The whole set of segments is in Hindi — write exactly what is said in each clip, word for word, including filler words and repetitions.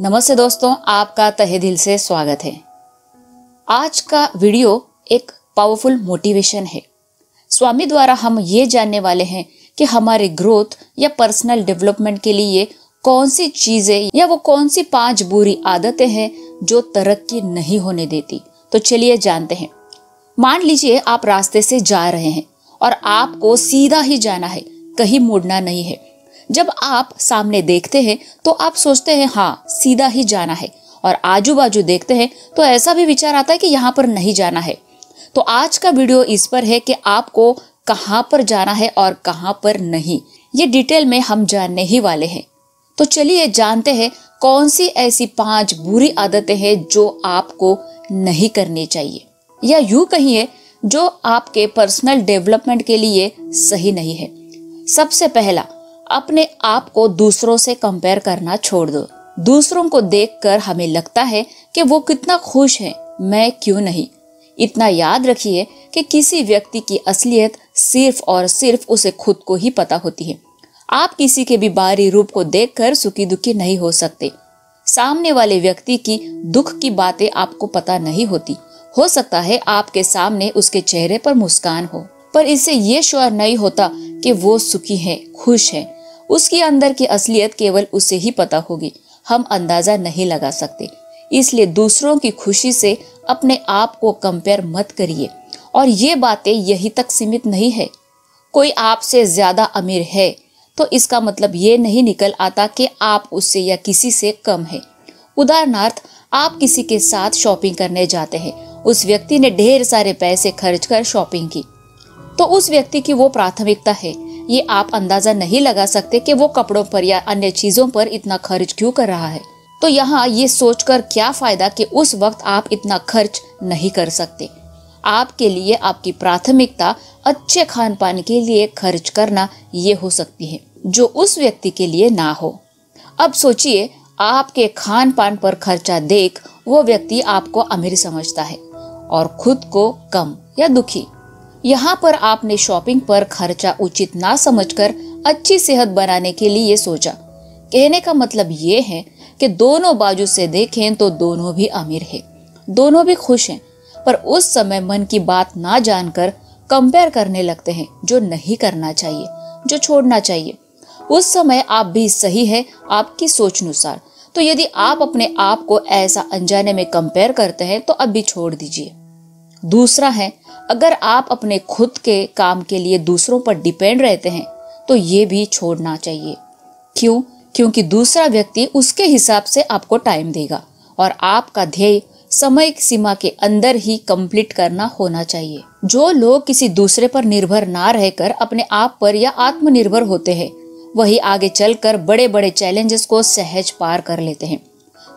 नमस्ते दोस्तों, आपका तहे दिल से स्वागत है। आज का वीडियो एक पावरफुल मोटिवेशन है। स्वामी द्वारा हम ये जानने वाले हैं कि हमारे ग्रोथ या पर्सनल डेवलपमेंट के लिए कौन सी चीज़ें या वो कौन सी पांच बुरी आदतें हैं जो तरक्की नहीं होने देती। तो चलिए जानते हैं। मान लीजिए आप रास्ते से जा रहे हैं और आपको सीधा ही जाना है, कहीं मुड़ना नहीं है। जब आप सामने देखते हैं तो आप सोचते हैं हाँ सीधा ही जाना है, और आजू बाजू देखते हैं तो ऐसा भी विचार आता है कि यहाँ पर नहीं जाना है। तो आज का वीडियो इस पर है कि आपको कहाँ पर जाना है और कहाँ पर नहीं, ये डिटेल में हम जानने ही वाले हैं। तो चलिए जानते हैं कौन सी ऐसी पांच बुरी आदतें हैं जो आपको नहीं करनी चाहिए, या यूं कहिए जो आपके पर्सनल डेवलपमेंट के लिए सही नहीं है। सबसे पहला, अपने आप को दूसरों से कंपेयर करना छोड़ दो। दूसरों को देखकर हमें लगता है कि वो कितना खुश है, मैं क्यों नहीं। इतना याद रखिए कि किसी व्यक्ति की असलियत सिर्फ और सिर्फ उसे खुद को ही पता होती है। आप किसी के भी बाहरी रूप को देखकर सुखी दुखी नहीं हो सकते। सामने वाले व्यक्ति की दुख की बातें आपको पता नहीं होती। हो सकता है आपके सामने उसके चेहरे पर मुस्कान हो, पर इससे ये श्योर नहीं होता कि वो सुखी है, खुश है। उसके अंदर की असलियत केवल उसे ही पता होगी, हम अंदाजा नहीं लगा सकते। इसलिए दूसरों की खुशी से अपने आप को कंपेयर मत करिए। और ये बातें यही तक सीमित नहीं है। कोई आपसे ज्यादा अमीर है तो इसका मतलब ये नहीं निकल आता कि आप उससे या किसी से कम है। उदाहरणार्थ, आप किसी के साथ शॉपिंग करने जाते हैं, उस व्यक्ति ने ढेर सारे पैसे खर्च कर शॉपिंग की, तो उस व्यक्ति की वो प्राथमिकता है। ये आप अंदाजा नहीं लगा सकते कि वो कपड़ों पर या अन्य चीजों पर इतना खर्च क्यों कर रहा है। तो यहाँ ये सोचकर क्या फायदा कि उस वक्त आप इतना खर्च नहीं कर सकते। आपके लिए आपकी प्राथमिकता अच्छे खान पान के लिए खर्च करना ये हो सकती है, जो उस व्यक्ति के लिए ना हो। अब सोचिए, आपके खान पान पर खर्चा देख वो व्यक्ति आपको अमीर समझता है और खुद को कम या दुखी। यहाँ पर आपने शॉपिंग पर खर्चा उचित ना समझकर अच्छी सेहत बनाने के लिए सोचा। कहने का मतलब ये है कि दोनों बाजू से देखें तो दोनों भी अमीर हैं, दोनों भी खुश हैं, पर उस समय मन की बात ना जानकर कंपेयर करने लगते हैं, जो नहीं करना चाहिए, जो छोड़ना चाहिए। उस समय आप भी सही है आपकी सोच अनुसार। तो यदि आप अपने आप को ऐसा अनजाने में कंपेयर करते हैं तो अब भी छोड़ दीजिए। दूसरा है, अगर आप अपने खुद के काम के लिए दूसरों पर डिपेंड रहते हैं तो ये भी छोड़ना चाहिए। क्यों? क्योंकि दूसरा व्यक्ति उसके हिसाब से आपको टाइम देगा और आपका ध्येय समय सीमा के अंदर ही कंप्लीट करना होना चाहिए। जो लोग किसी दूसरे पर निर्भर ना रहकर अपने आप पर या आत्मनिर्भर होते हैं, वही आगे चलकर बड़े बड़े चैलेंजेस को सहज पार कर लेते हैं।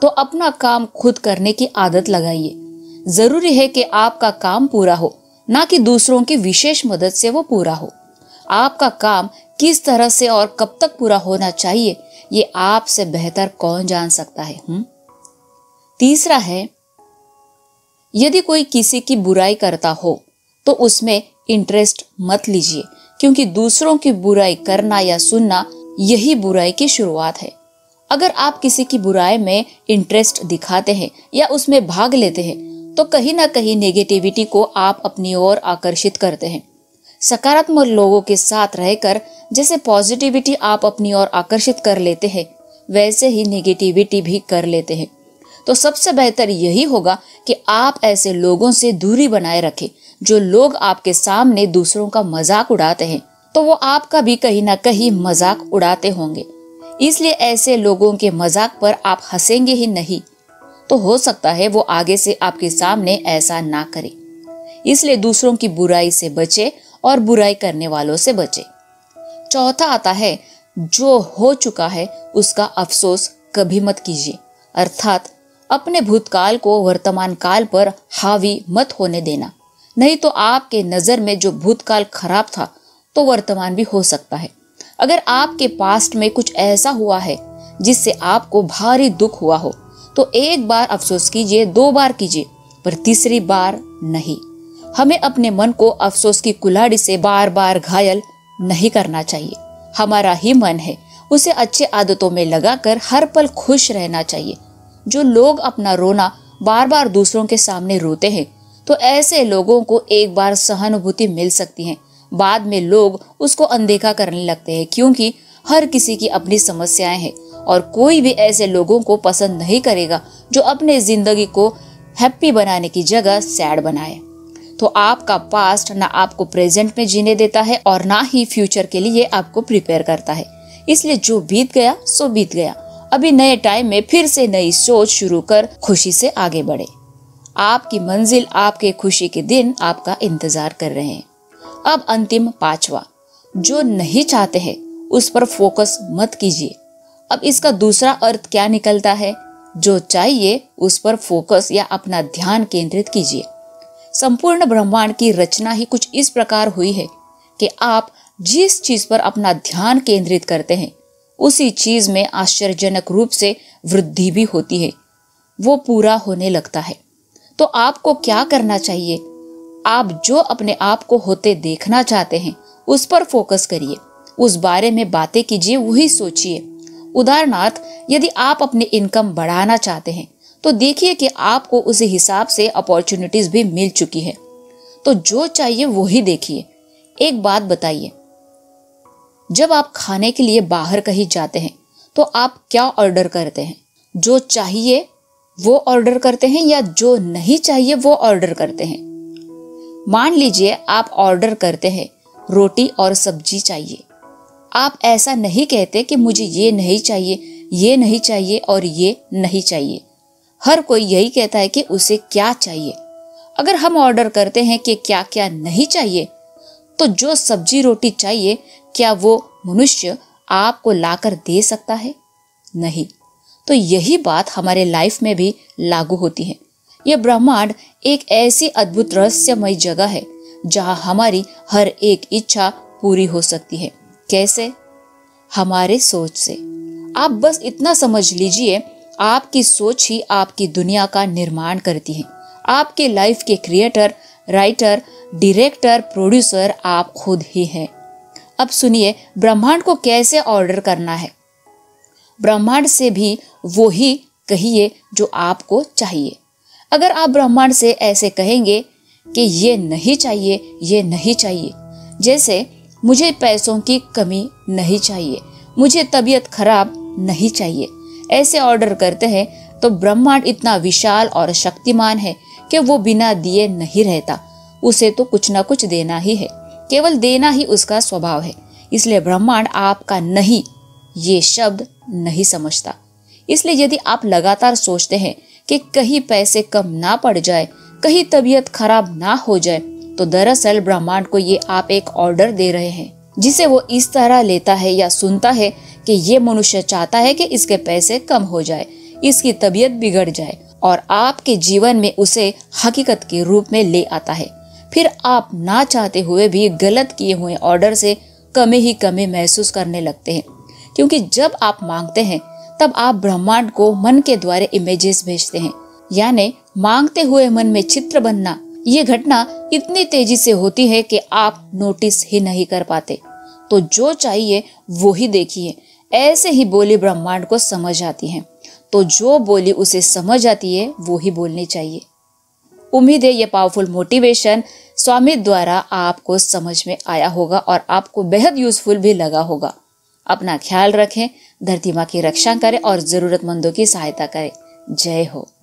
तो अपना काम खुद करने की आदत लगाइए। जरूरी है कि आपका काम पूरा हो, ना कि दूसरों की विशेष मदद से वो पूरा हो। आपका काम किस तरह से और कब तक पूरा होना चाहिए, ये आपसे बेहतर कौन जान सकता है। हुँ? तीसरा है, यदि कोई किसी की बुराई करता हो तो उसमें इंटरेस्ट मत लीजिए, क्योंकि दूसरों की बुराई करना या सुनना यही बुराई की शुरुआत है। अगर आप किसी की बुराई में इंटरेस्ट दिखाते हैं या उसमें भाग लेते हैं तो कहीं ना कहीं नेगेटिविटी को आप अपनी ओर आकर्षित करते हैं। सकारात्मक लोगों के साथ रहकर जैसे पॉजिटिविटी आप अपनी ओर आकर्षित कर लेते हैं, वैसे ही नेगेटिविटी भी कर लेते हैं। तो सबसे बेहतर यही होगा कि आप ऐसे लोगों से दूरी बनाए रखें। जो लोग आपके सामने दूसरों का मजाक उड़ाते हैं तो वो आपका भी कहीं ना कहीं मजाक उड़ाते होंगे, इसलिए ऐसे लोगों के मजाक पर आप हंसेंगे ही नहीं। तो हो सकता है वो आगे से आपके सामने ऐसा ना करे। इसलिए दूसरों की बुराई से बचे और बुराई करने वालों से बचे। चौथा आता है, जो हो चुका है उसका अफसोस कभी मत कीजिए, अर्थात अपने भूतकाल को वर्तमान काल पर हावी मत होने देना। नहीं तो आपके नजर में जो भूतकाल खराब था तो वर्तमान भी हो सकता है। अगर आपके पास्ट में कुछ ऐसा हुआ है जिससे आपको भारी दुख हुआ हो तो एक बार अफसोस कीजिए, दो बार कीजिए, पर तीसरी बार नहीं। हमें अपने मन को अफसोस की कुल्हाड़ी से बार बार घायल नहीं करना चाहिए। हमारा ही मन है, उसे अच्छे आदतों में लगाकर हर पल खुश रहना चाहिए। जो लोग अपना रोना बार बार दूसरों के सामने रोते हैं, तो ऐसे लोगों को एक बार सहानुभूति मिल सकती है, बाद में लोग उसको अनदेखा करने लगते हैं, क्योंकि हर किसी की अपनी समस्याएं हैं और कोई भी ऐसे लोगों को पसंद नहीं करेगा जो अपने जिंदगी को हैप्पी बनाने की जगह सैड बनाए। तो आपका पास्ट ना आपको प्रेजेंट में जीने देता है और ना ही फ्यूचर के लिए आपको प्रिपेयर करता है। इसलिए जो बीत गया सो बीत गया। अभी नए टाइम में फिर से नई सोच शुरू कर खुशी से आगे बढ़े। आपकी मंजिल, आपके खुशी के दिन आपका इंतजार कर रहे हैं। अब अंतिम पांचवा, जो नहीं चाहते हैं उस पर फोकस मत कीजिए। अब इसका दूसरा अर्थ क्या निकलता है? जो चाहिए उस पर फोकस या अपना ध्यान केंद्रित कीजिए। संपूर्ण ब्रह्मांड की रचना ही कुछ इस प्रकार हुई है कि आप जिस चीज पर अपना ध्यान केंद्रित करते हैं उसी चीज में आश्चर्यजनक रूप से वृद्धि भी होती है, वो पूरा होने लगता है। तो आपको क्या करना चाहिए? आप जो अपने आप को होते देखना चाहते हैं उस पर फोकस करिए, उस बारे में बातें कीजिए, वही सोचिए। उदाहरणार्थ, यदि आप अपनी इनकम बढ़ाना चाहते हैं तो देखिए कि आपको उसी हिसाब से अपॉर्चुनिटीज भी मिल चुकी है। तो जो चाहिए वही देखिए। एक बात बताइए, जब आप खाने के लिए बाहर कहीं जाते हैं तो आप क्या ऑर्डर करते हैं? जो चाहिए वो ऑर्डर करते हैं या जो नहीं चाहिए वो ऑर्डर करते हैं? मान लीजिए आप ऑर्डर करते हैं रोटी और सब्जी चाहिए। आप ऐसा नहीं कहते कि मुझे ये नहीं चाहिए, ये नहीं चाहिए और ये नहीं चाहिए। हर कोई यही कहता है कि उसे क्या चाहिए। अगर हम ऑर्डर करते हैं कि क्या क्या नहीं चाहिए, तो जो सब्जी रोटी चाहिए क्या वो मनुष्य आपको लाकर दे सकता है? नहीं। तो यही बात हमारे लाइफ में भी लागू होती है। यह ब्रह्मांड एक ऐसी अद्भुत रहस्यमय जगह है जहां हमारी हर एक इच्छा पूरी हो सकती है। कैसे? हमारे सोच से। आप बस इतना समझ लीजिए, आपकी सोच ही आपकी दुनिया का निर्माण करती है। आपके लाइफ के क्रिएटर, राइटर, डायरेक्टर, प्रोड्यूसर आप खुद ही हैं। अब सुनिए ब्रह्मांड को कैसे ऑर्डर करना है। ब्रह्मांड से भी वो ही कहिए जो आपको चाहिए। अगर आप ब्रह्मांड से ऐसे कहेंगे कि ये नहीं चाहिए, ये नहीं चाहिए, जैसे मुझे पैसों की कमी नहीं चाहिए, मुझे तबीयत खराब नहीं चाहिए, ऐसे ऑर्डर करते हैं, तो ब्रह्मांड इतना विशाल और शक्तिमान है कि वो बिना दिए नहीं रहता। उसे तो कुछ ना कुछ देना ही है, केवल देना ही उसका स्वभाव है। इसलिए ब्रह्मांड आपका नहीं ये शब्द नहीं समझता। इसलिए यदि आप लगातार सोचते हैं कि कहीं पैसे कम ना पड़ जाए, कहीं तबीयत खराब ना हो जाए, तो दरअसल ब्रह्मांड को ये आप एक ऑर्डर दे रहे हैं जिसे वो इस तरह लेता है या सुनता है कि ये मनुष्य चाहता है कि इसके पैसे कम हो जाए, इसकी तबीयत बिगड़ जाए, और आपके जीवन में उसे हकीकत के रूप में ले आता है। फिर आप ना चाहते हुए भी गलत किए हुए ऑर्डर से कमी ही कमी महसूस करने लगते हैं, क्योंकि जब आप मांगते हैं तब आप ब्रह्मांड को मन के द्वारा इमेजेस भेजते हैं, यानी मांगते हुए मन में चित्र बनना। ये घटना इतनी तेजी से होती है कि आप नोटिस ही नहीं कर पाते। तो जो चाहिए वो ही देखिए, ऐसे ही बोली ब्रह्मांड को समझ आती है। तो जो बोली उसे समझ आती है वो ही बोलनी चाहिए। उम्मीद है ये पावरफुल मोटिवेशन स्वामी द्वारा आपको समझ में आया होगा और आपको बेहद यूजफुल भी लगा होगा। अपना ख्याल रखें, धरती माँ की रक्षा करें और जरूरतमंदों की सहायता करें। जय हो।